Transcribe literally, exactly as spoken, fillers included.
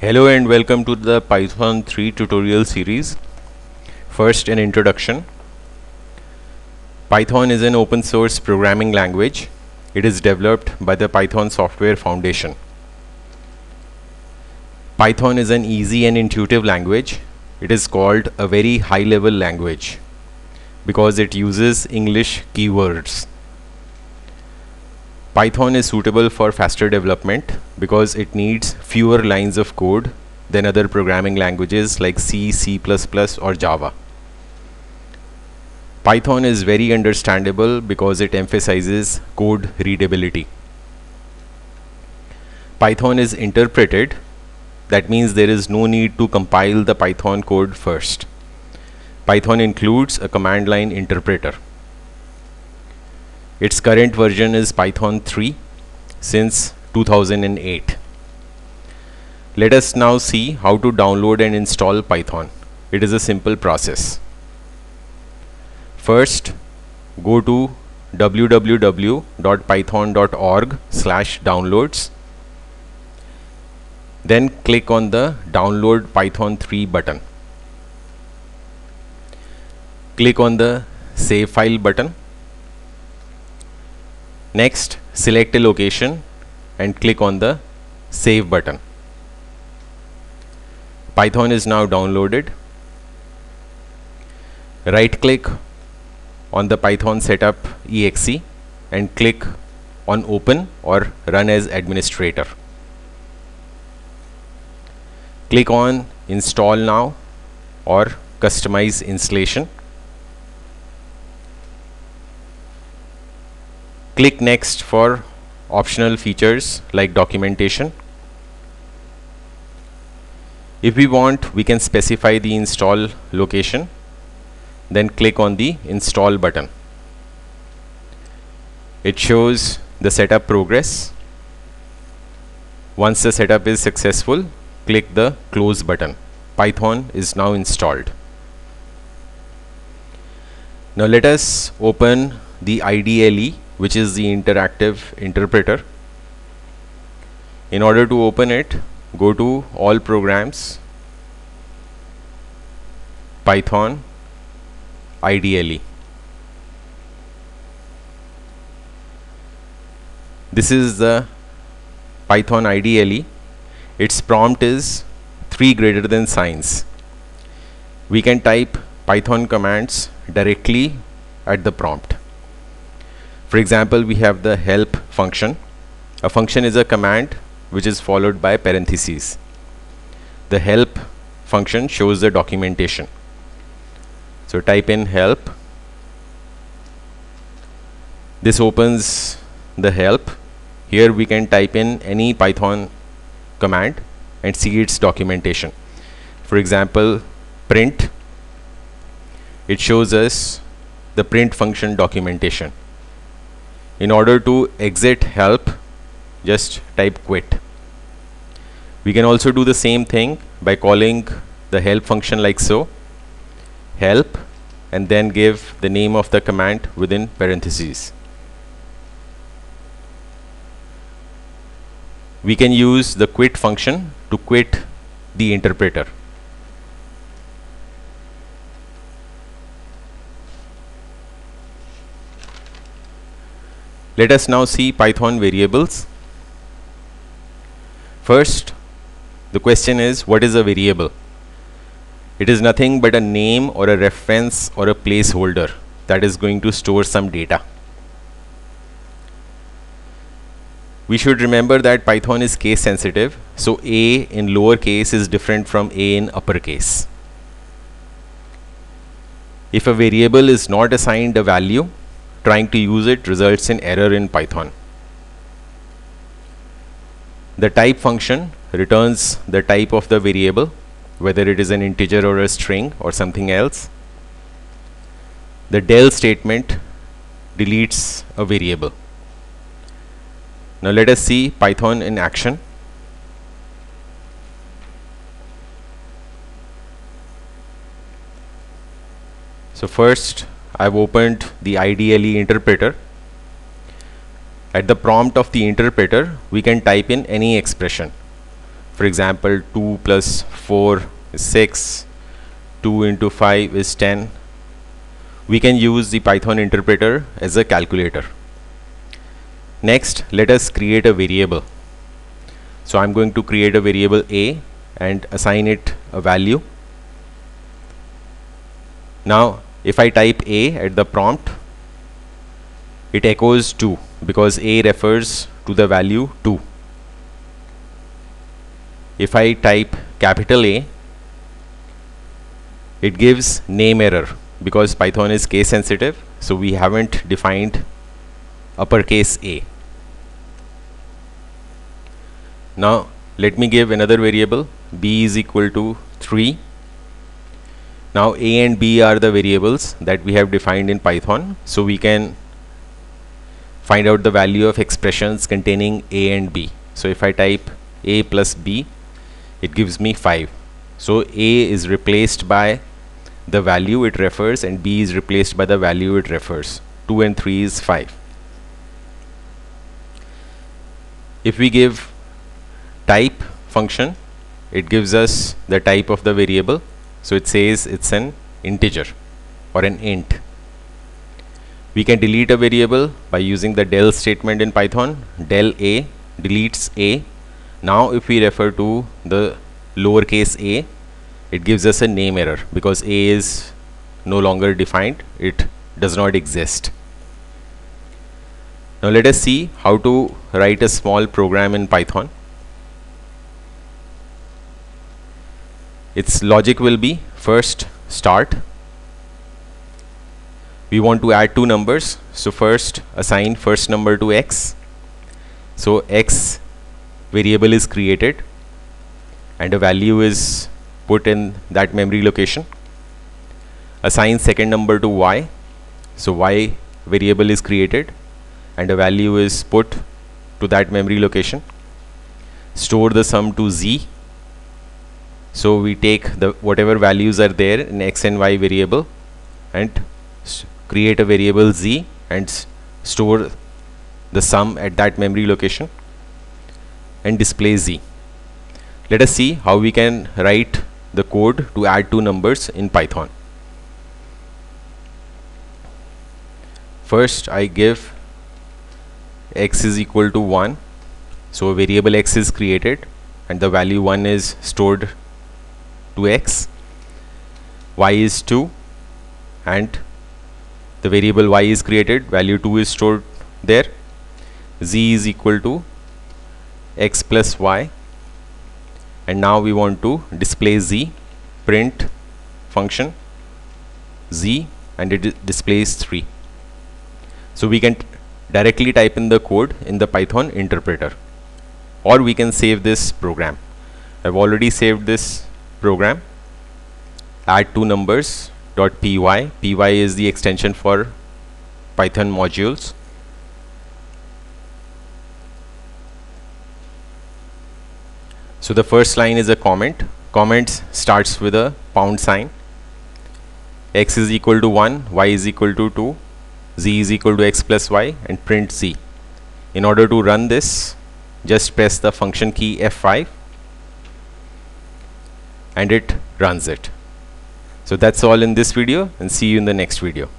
Hello and welcome to the Python three tutorial series. First, an introduction. Python is an open source programming language. It is developed by the Python Software Foundation. Python is an easy and intuitive language. It is called a very high level language because it uses English keywords. Python is suitable for faster development because it needs fewer lines of code than other programming languages like C, C plus plus or Java. Python is very understandable because it emphasizes code readability. Python is interpreted. That means there is no need to compile the Python code first. Python includes a command line interpreter. Its current version is Python three since two thousand eight. Let us now see how to download and install Python. It is a simple process. First, go to w w w dot python dot org slash downloads. Then click on the Download Python three button. Click on the Save File button. Next, select a location and click on the Save button. Python is now downloaded. Right click on the Python Setup dot E X E and click on Open or Run as Administrator. Click on Install Now or Customize Installation. Click Next for optional features like documentation. If we want, we can specify the install location. Then click on the Install button. It shows the setup progress. Once the setup is successful, click the Close button. Python is now installed. Now let us open the I D L E, which is the interactive interpreter. In order to open it, go to All Programs, Python I D L E. This is the Python I D L E. Its prompt is three greater than signs. We can type Python commands directly at the prompt. For example, we have the help function. A function is a command which is followed by parentheses. The help function shows the documentation. So type in help. This opens the help. Here we can type in any Python command and see its documentation. For example, print. It shows us the print function documentation. In order to exit help, just type quit. We can also do the same thing by calling the help function like so, help, and then give the name of the command within parentheses. We can use the quit function to quit the interpreter. Let us now see Python variables. First, the question is, what is a variable? It is nothing but a name or a reference or a placeholder that is going to store some data. We should remember that Python is case sensitive, so A in lowercase is different from A in uppercase. If a variable is not assigned a value, trying to use it results in error in Python. The type function returns the type of the variable, whether it is an integer or a string or something else. The del statement deletes a variable. Now let us see Python in action. So first, I've opened the I D L E interpreter. At the prompt of the interpreter, we can type in any expression. for example, two plus four is six, two into five is ten. We can use the Python interpreter as a calculator. Next, let us create a variable. So I'm going to create a variable a and assign it a value. Now if I type a at the prompt, it echoes two because a refers to the value two. If I type capital A, it gives name error because Python is case sensitive, so we haven't defined uppercase A. Now let me give another variable. B is equal to three. Now A and B are the variables that we have defined in Python, so we can find out the value of expressions containing A and B. So if I type A plus B, it gives me five. So A is replaced by the value it refers and B is replaced by the value it refers. two and three is five. If we give type function, it gives us the type of the variable. So it says it's an integer or an int. We can delete a variable by using the del statement in Python. Del A deletes A. Now if we refer to the lowercase a, it gives us a name error because a is no longer defined. It does not exist. Now let us see how to write a small program in Python. Its logic will be, first start. We want to add two numbers, so first assign first number to x. So x variable is created and a value is put in that memory location. Assign second number to y. So y variable is created and a value is put to that memory location. Store the sum to z. So we take the whatever values are there in x and y variable and create a variable z and store the sum at that memory location and display z. Let us see how we can write the code to add two numbers in Python. First I give x is equal to one, so a variable x is created and the value one is stored to x. Y is two and the variable y is created, value two is stored there. Z is equal to x plus y. And now we want to display z, print function z, and it displays three. So we can directly type in the code in the Python interpreter, or we can save this program. I've already saved this program, add two numbers dot py. Py is the extension for Python modules. So the first line is a comment. Comments starts with a pound sign. X is equal to one, y is equal to two, z is equal to x plus y, and print z. In order to run this, just press the function key F five and it runs it. So that's all in this video, and see you in the next video.